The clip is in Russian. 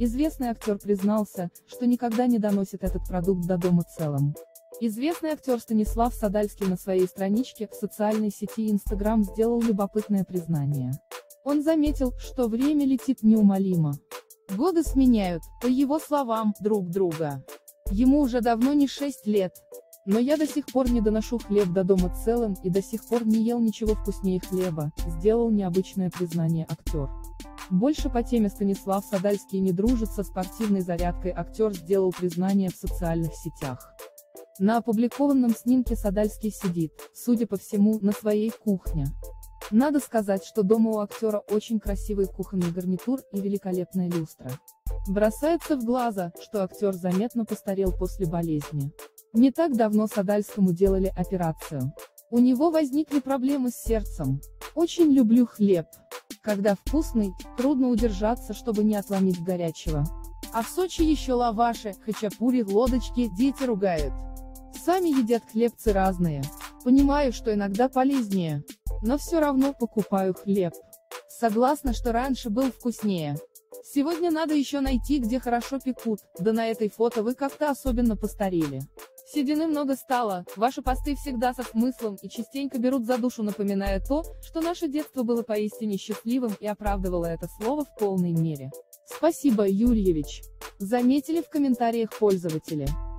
Известный актер признался, что никогда не доносит этот продукт до дома целым. Известный актер Станислав Садальский на своей страничке в социальной сети Instagram сделал любопытное признание. Он заметил, что время летит неумолимо. Годы сменяют, по его словам, друг друга. Ему уже давно не 6 лет. Но я до сих пор не доношу хлеб до дома целым и до сих пор не ел ничего вкуснее хлеба, сделал необычное признание актер. Больше по теме Станислав Садальский не дружит со спортивной зарядкой, актер сделал признание в социальных сетях. На опубликованном снимке Садальский сидит, судя по всему, на своей кухне. Надо сказать, что дома у актера очень красивый кухонный гарнитур и великолепная люстра. Бросается в глаза, что актер заметно постарел после болезни. Не так давно Садальскому делали операцию. У него возникли проблемы с сердцем. Очень люблю хлеб. Когда вкусный, трудно удержаться, чтобы не отломить горячего. А в Сочи еще лаваши, хачапури, лодочки, дети ругают. Сами едят хлебцы разные. Понимаю, что иногда полезнее. Но все равно покупаю хлеб. Согласна, что раньше был вкуснее. Сегодня надо еще найти, где хорошо пекут, да на этой фото вы как-то особенно постарели. Седины много стало, ваши посты всегда со смыслом и частенько берут за душу, напоминая то, что наше детство было поистине счастливым и оправдывало это слово в полной мере. Спасибо, Юрьевич. Заметили в комментариях пользователи.